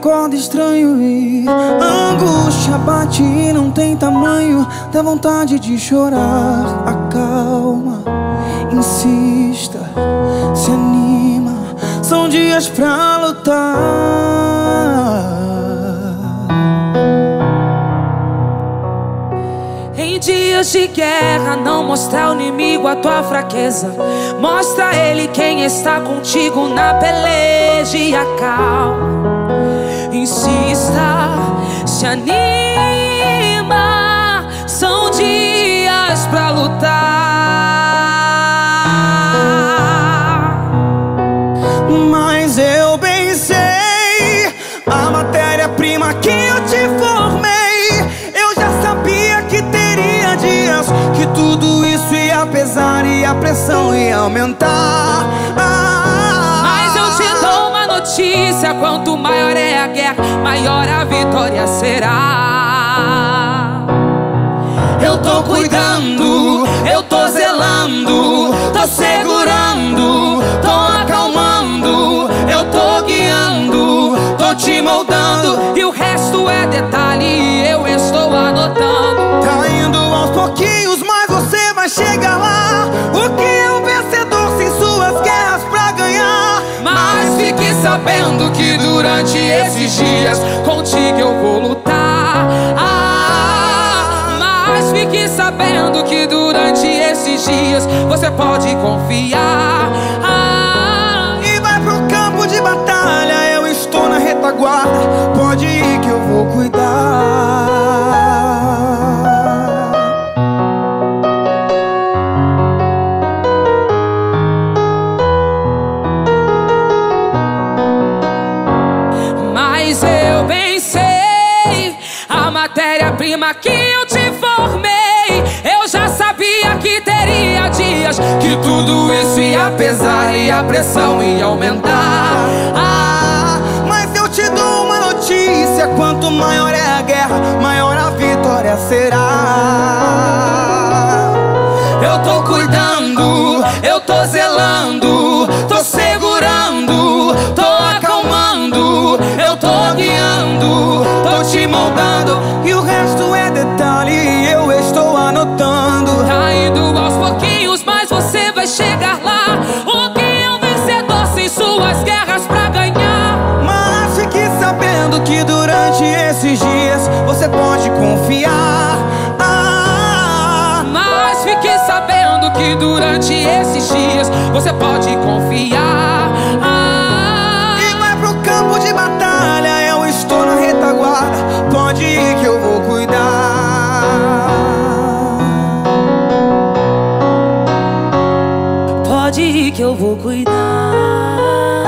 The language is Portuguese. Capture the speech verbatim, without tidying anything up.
acorda estranho e a angústia bate e não tem tamanho. Dá vontade de chorar, acalma, insista, se anima. São dias pra lutar. Em dias de guerra, não mostra ao inimigo a tua fraqueza. Mostra a ele quem está contigo na peleja e acalma. Insista, se anima, são dias pra lutar. Mas eu bem sei, a matéria-prima que eu te formei. Eu já sabia que teria dias que tudo isso ia pesar e a pressão ia aumentar. Quanto maior é a guerra, maior a vitória será. Eu tô cuidando, eu tô zelando, tô segurando, tô acalmando. Eu tô guiando, tô te moldando, e o resto é detalhe, eu estou anotando. Tá indo aos pouquinhos, mas você vai chegar lá. O que é um vencedor sem suas guerras pra ganhar? Mas fique sabendo que durante esses dias contigo eu vou lutar. Ah, mas fique sabendo que durante esses dias você pode confiar. Ah, e vai pro campo de batalha, eu estou na retaguarda. Pode ir que eu vou cuidar. Matéria-prima que eu te formei, eu já sabia que teria dias que tudo isso ia pesar e a pressão ia aumentar. Ah, mas eu te dou uma notícia: quanto maior é a guerra, maior a vitória será. Eu tô cuidando, eu tô zelando, tô segurando, tô acalmando, eu tô guiando, tô te moldando, e o resto é detalhe, eu estou anotando. Tá indo aos pouquinhos, mas você vai chegar lá. O que é um vencedor sem suas guerras pra ganhar? Mas fique sabendo que durante esses dias você pode confiar. Ah, mas fique sabendo que durante esses dias você pode confiar. Ah, e vai pro campo de batalha, eu estou na retaguarda. Pode ir que eu vou cuidar. Pode ir que eu vou cuidar.